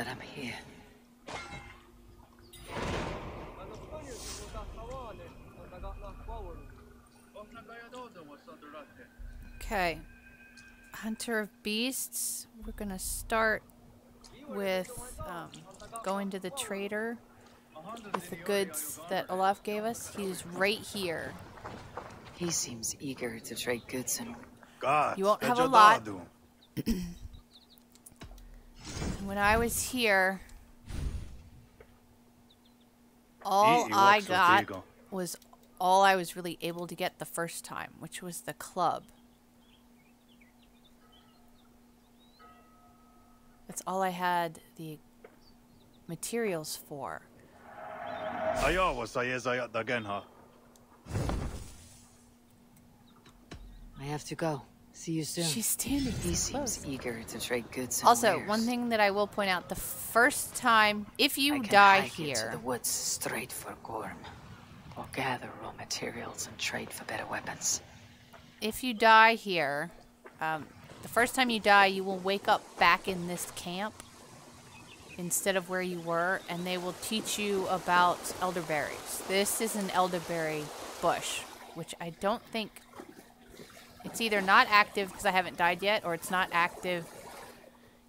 that I'm here. Okay. Hunter of Beasts. We're gonna start with going to the trader with the goods that Olaf gave us. He's right here. He seems eager to trade goods and you won't have a lot. When I was here, all I got was all I was really able to get the first time, which was the club. That's all I had the materials for. I have to go. See you soon. She's standing. He seems eager to trade goods. Also, one thing that I will point out: the first time, if you die here, into the woods straight for Gorm, or gather raw materials and trade for better weapons. If you die here, the first time you die, you will wake up back in this camp instead of where you were, and they will teach you about elderberries. This is an elderberry bush, which I don't think. It's either not active because I haven't died yet, or it's not active.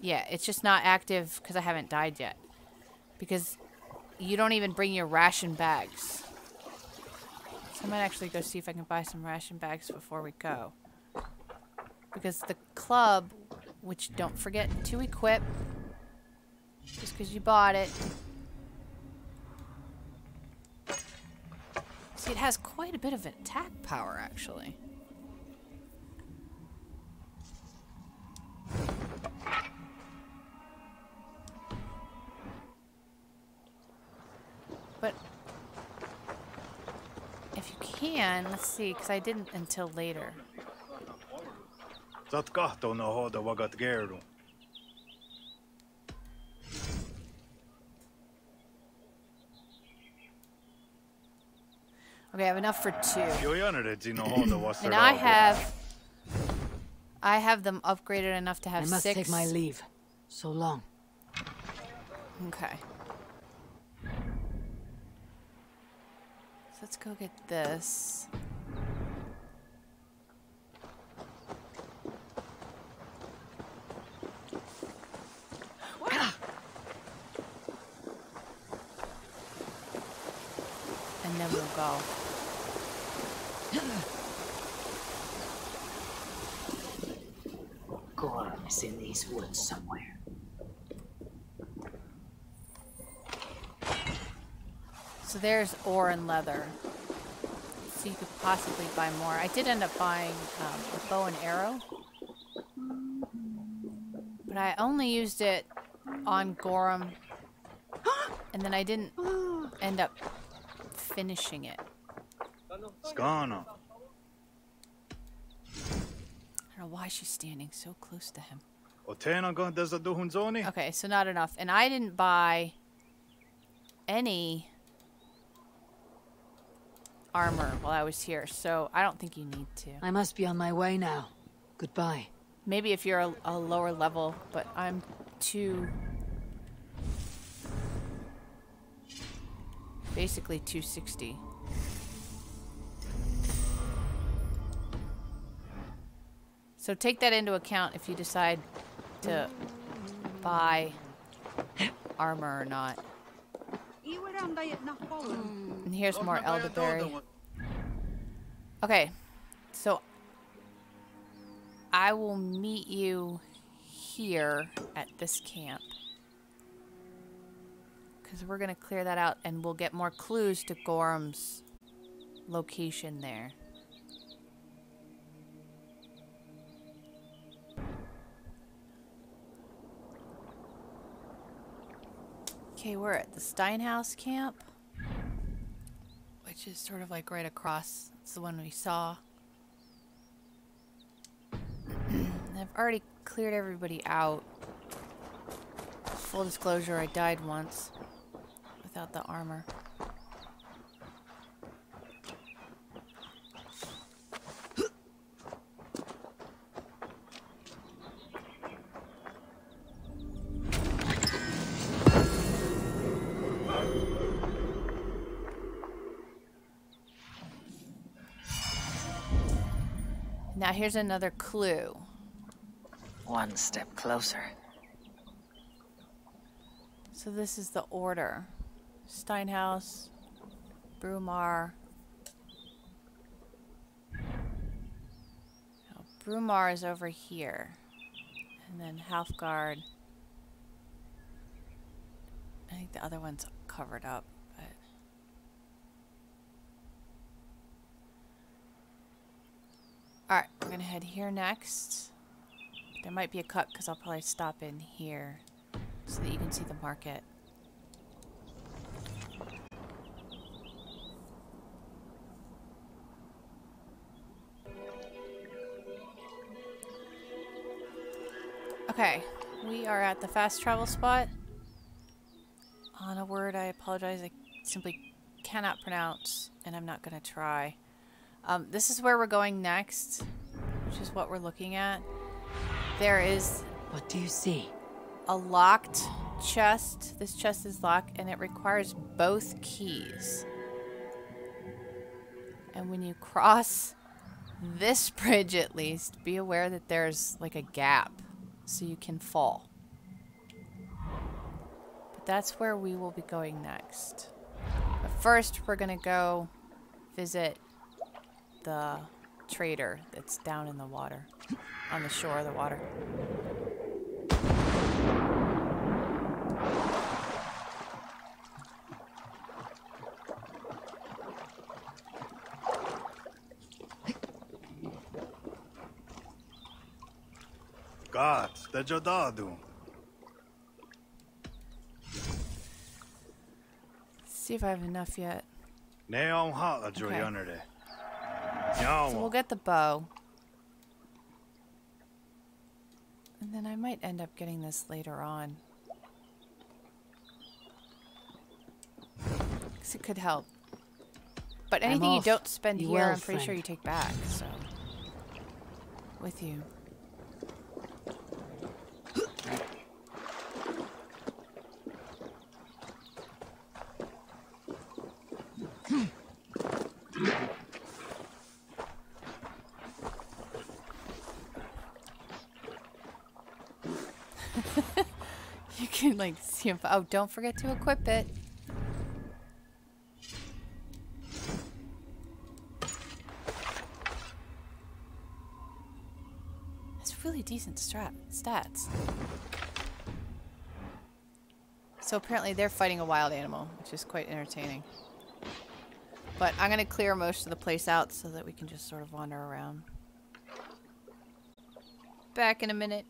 Yeah, it's just not active because I haven't died yet. Because you don't even bring your ration bags. So I might actually go see if I can buy some ration bags before we go. Because the club, which don't forget to equip, just because you bought it. See, it has quite a bit of attack power, actually. But if you can, let's see, because I didn't until later. Okay, I have enough for two. And I have them upgraded enough to have 6. I must take my leave. So long. Okay. So let's go get this. And then we'll go. Gorm is in these woods somewhere. So there's ore and leather. So you could possibly buy more. I did end up buying a bow and arrow. But I only used it on Gorm. And then I didn't end up finishing it. It's gone. I don't know why she's standing so close to him. Okay, so not enough. And I didn't buy any armor while I was here, so I don't think you need to. I must be on my way now. Goodbye. Maybe if you're a lower level, but I'm too... Basically 260. So take that into account if you decide to buy armor or not. And here's more elderberry. Okay, so I will meet you here at this camp. Because we're going to clear that out and we'll get more clues to Gorm's location there. Okay, we're at the Steinhouse camp, which is sort of like right across. It's the one we saw. I've already cleared everybody out. Full disclosure, I died once. Without the armor. Now here's another clue. One step closer. So this is the order. Steinhouse, Brumar. Now Brumar is over here. And then Halfguard. I think the other one's covered up. Alright, we're gonna head here next. There might be a cut because I'll probably stop in here so that you can see the market. Okay, we are at the fast travel spot. On a word I apologize, I simply cannot pronounce, and I'm not gonna try. This is where we're going next, which is what we're looking at. There is... What do you see? A locked chest. This chest is locked, and it requires both keys. And when you cross this bridge, at least, be aware that there's, like, a gap, so you can fall. But that's where we will be going next. But first, we're gonna go visit... the trader that's down in the water, on the shore of the water. God, the Jodadu. See if I have enough yet. Okay. So we'll get the bow. And then I might end up getting this later on. Because it could help. But anything you don't spend here, I'm pretty sure you take back, so... with you. Like, see if, oh, don't forget to equip it. That's really decent stats. So apparently they're fighting a wild animal, which is quite entertaining. But I'm gonna clear most of the place out so that we can just sort of wander around. Back in a minute.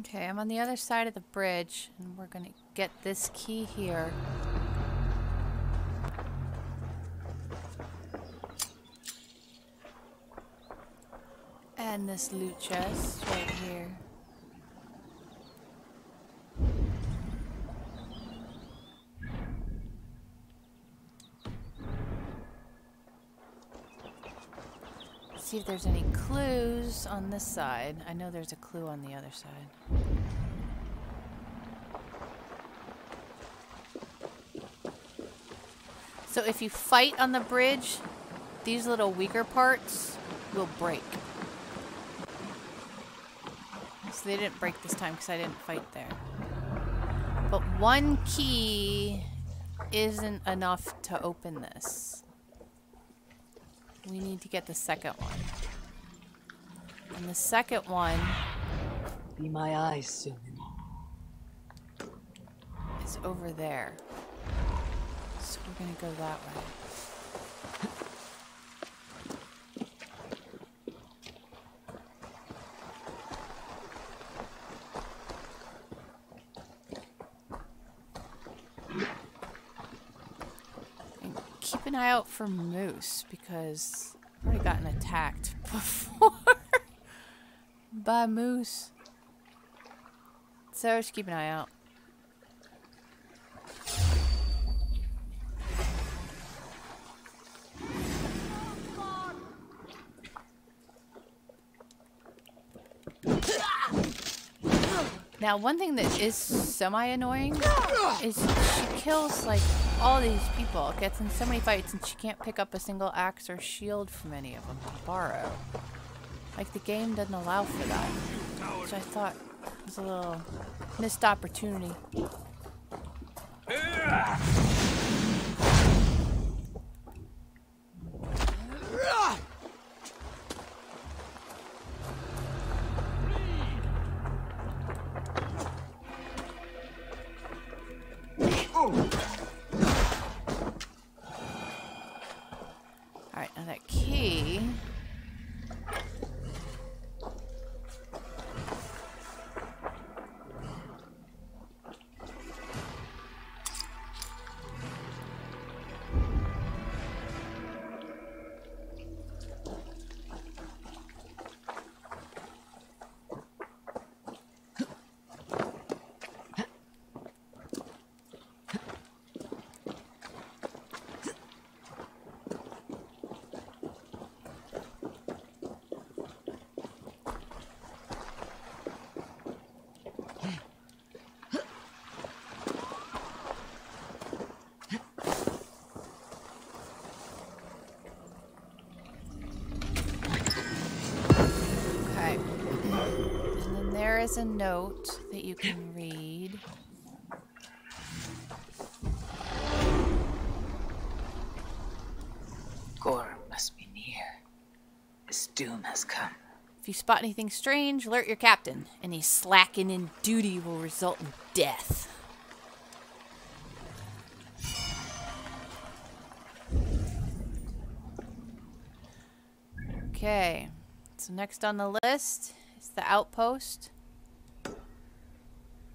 Okay, I'm on the other side of the bridge, and we're gonna get this key here. And this loot chest right here. See if there's any clues on this side. I know there's a clue on the other side. So if you fight on the bridge, these little weaker parts will break. So they didn't break this time because I didn't fight there. But one key isn't enough to open this. We need to get the second one. And the second one... be my eyes soon. It's over there. So we're gonna go that way. Keep an eye out for moose, because I've already gotten attacked before by moose. So just keep an eye out. Now, one thing that is semi-annoying is she kills, like, all these people. Gets in so many fights, and she can't pick up a single axe or shield from any of them to borrow. Like, the game doesn't allow for that. Which I thought was a little missed opportunity. Alright, now that key. There's a note that you can read. Gorm must be near. His doom has come. If you spot anything strange, alert your captain. Any slacking in duty will result in death. Okay, so next on the list is the outpost.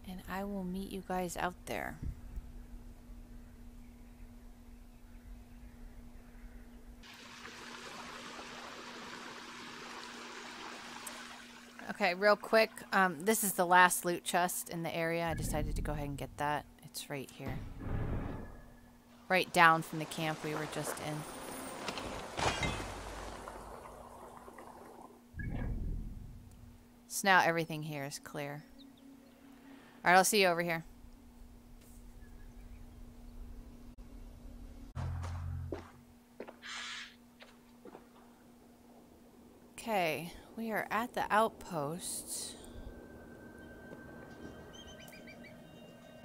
And I will meet you guys out there. Okay, real quick. This is the last loot chest in the area. I decided to go ahead and get that. It's right here. Right down from the camp we were just in. So now everything here is clear. Alright, I'll see you over here. Okay, we are at the outpost.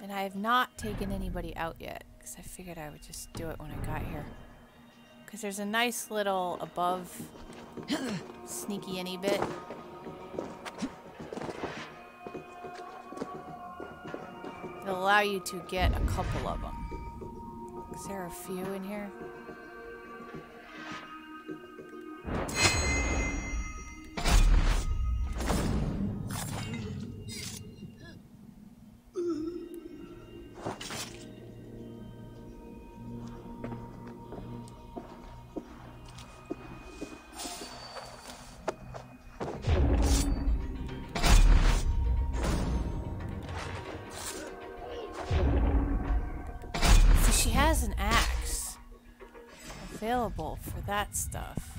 And I have not taken anybody out yet, because I figured I would just do it when I got here. Because there's a nice little above sneaky any bit. Allow you to get a couple of them. Is there a few in here? Available for that stuff.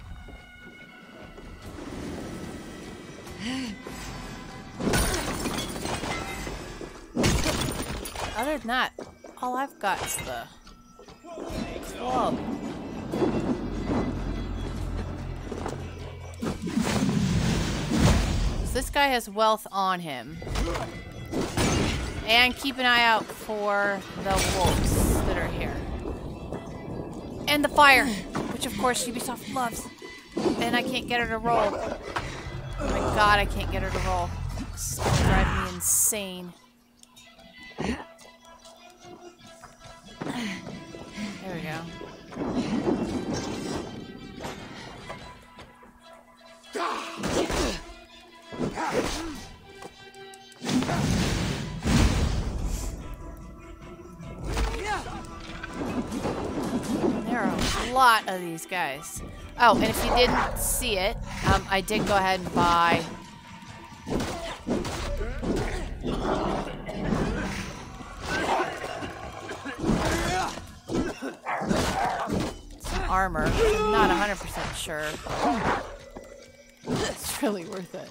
Other than that, all I've got is the club. So this guy has wealth on him. And keep an eye out for the wolves that are here. And the fire, which of course Ubisoft loves. And I can't get her to roll. Oh my god, I can't get her to roll. It's driving me insane. There we go. There are a lot of these guys. Oh, and if you didn't see it, I did go ahead and buy some armor. I'm not 100% sure. It's really worth it.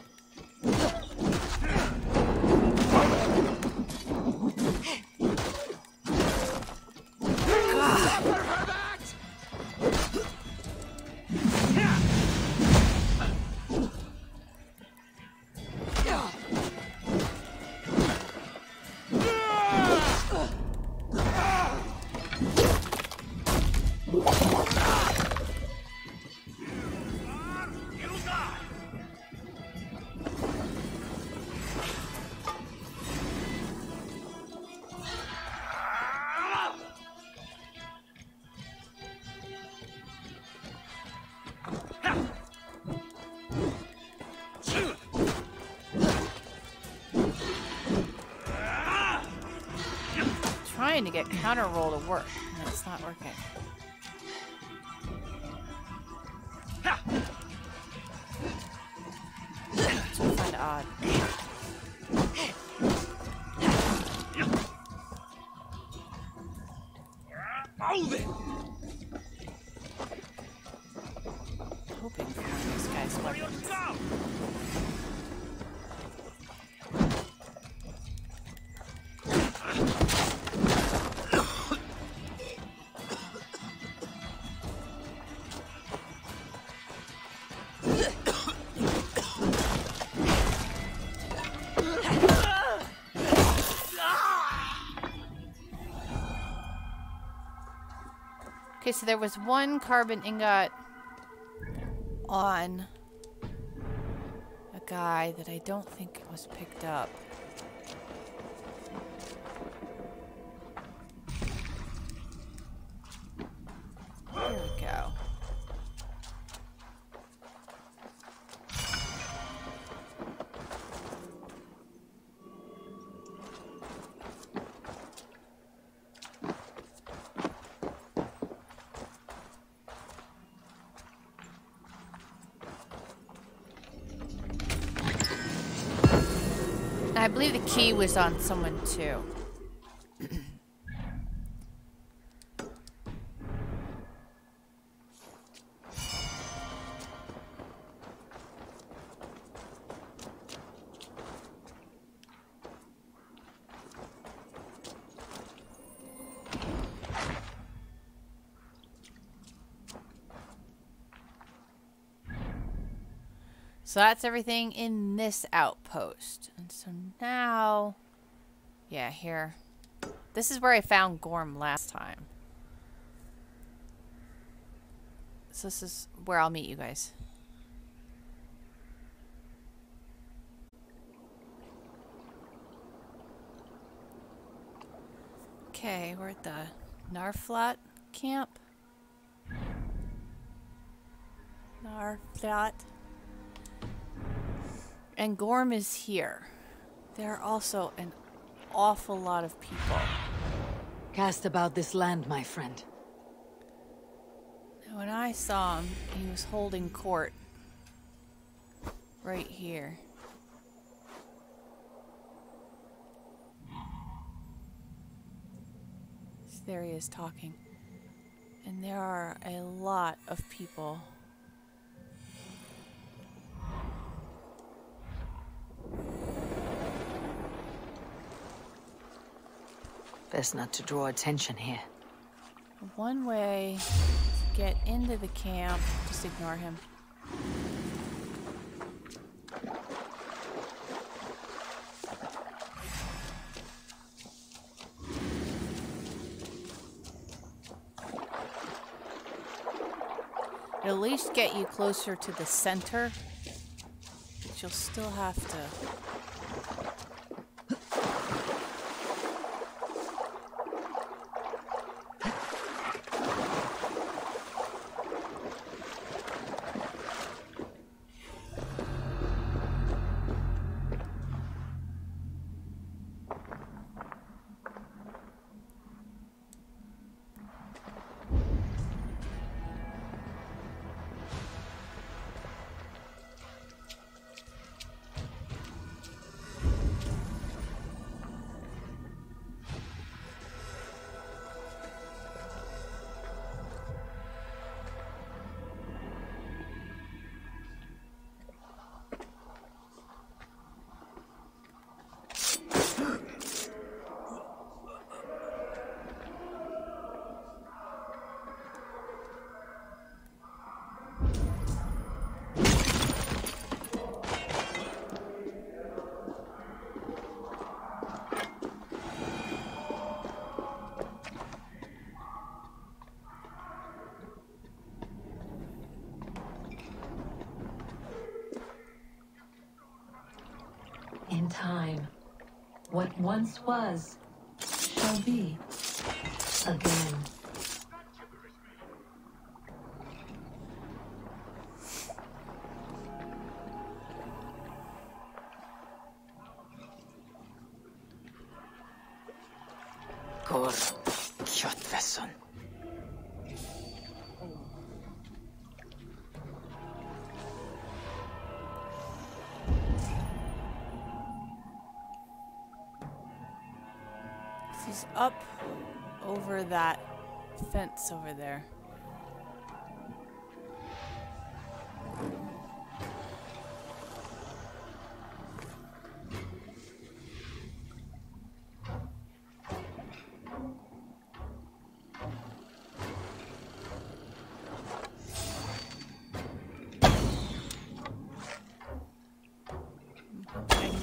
trying to get counter roll to work, and it's not working. It's kind of odd. Move it! Hoping for one of these guys' weapons. So there was one carbon ingot on a guy that I don't think was picked up. There we go. I believe the key was on someone too. So that's everything in this outpost. And so now, yeah, here. This is where I found Gorm last time. So this is where I'll meet you guys. Okay, we're at the Narfljot Camp. Narfljot. And Gorm is here. There are also an awful lot of people. Cast about this land, my friend. When I saw him, he was holding court. Right here. So there he is talking. And there are a lot of people. Best not to draw attention here. One way to get into the camp, just ignore him. It'll at least get you closer to the center, but you'll still have to. Time. What once was shall be again. Gorm, Kjötfesson. She's up over that fence over there.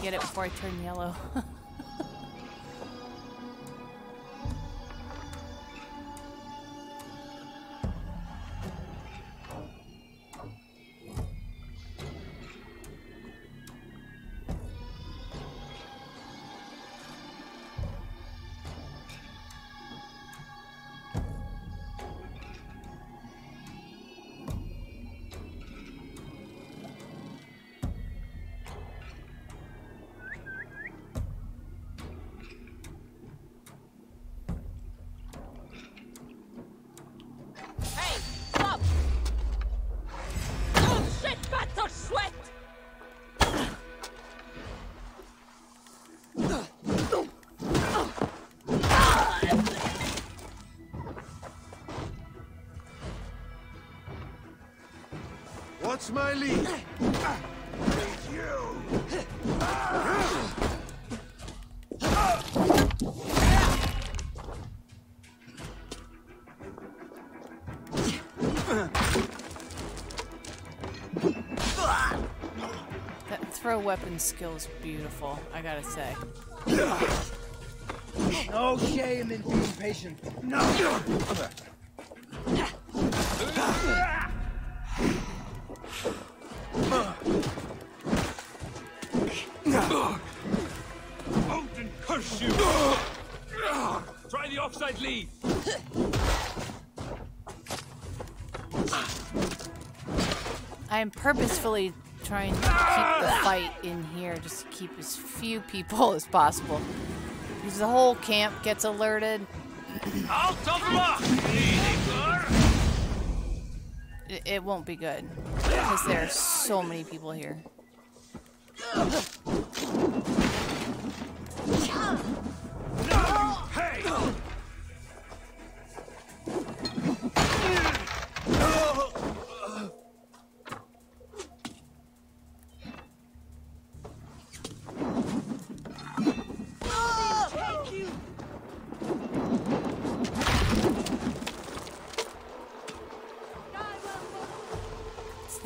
Get it before I turn yellow. What's my lead? That throw weapon skill is beautiful, I gotta say. No shame in being patient. No. Lead. I am purposefully trying to keep the fight in here, just to keep as few people as possible, because the whole camp gets alerted. It won't be good, because there are so many people here.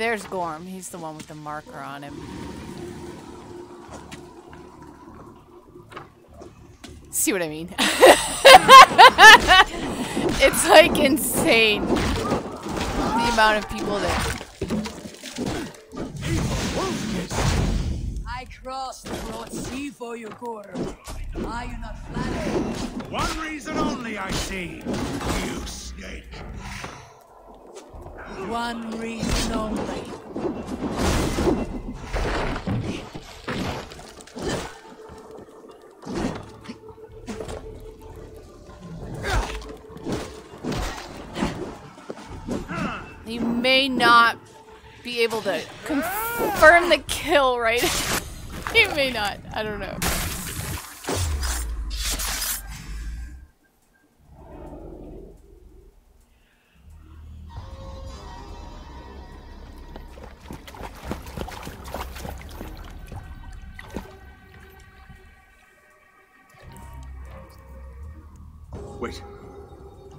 There's Gorm. He's the one with the marker on him. See what I mean? It's like insane the amount of people there. I crossed the broad sea for you, Gorm. Are you not flattered? One reason only I see. You snake. One reason only. You may not be able to confirm the kill, right? You may not. I don't know.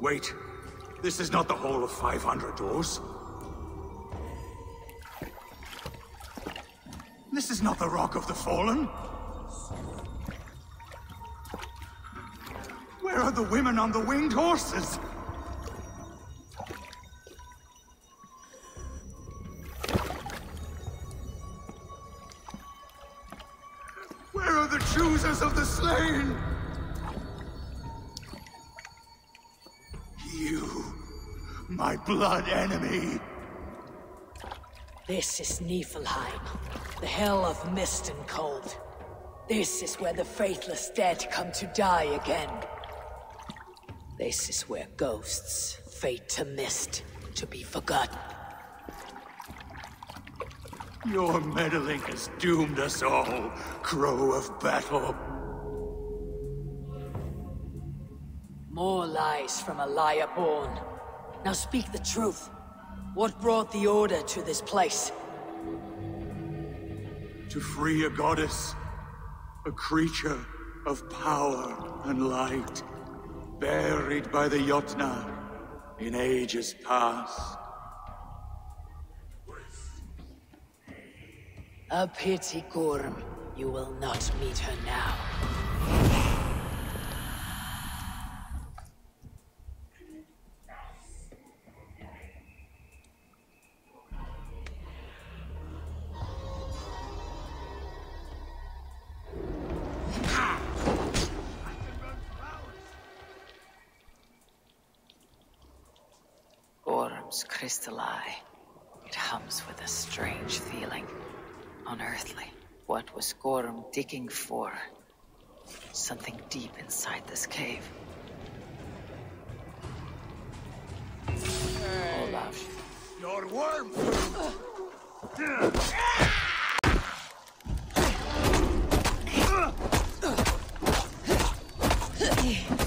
Wait, this is not the Hall of 500 Doors. This is not the Rock of the Fallen. Where are the women on the winged horses? Where are the choosers of the slain? My blood enemy! This is Niflheim, the hell of mist and cold. This is where the faithless dead come to die again. This is where ghosts fade to mist, to be forgotten. Your meddling has doomed us all, Crow of Battle. More lies from a liar born. Now speak the truth. What brought the Order to this place? To free a goddess, a creature of power and light, buried by the Jotnar in ages past. A pity, Gorm. You will not meet her now. Gorm's crystal eye. It hums with a strange feeling. Unearthly. What was Gorm digging for? Something deep inside this cave. Hey. Olaf. Your worm!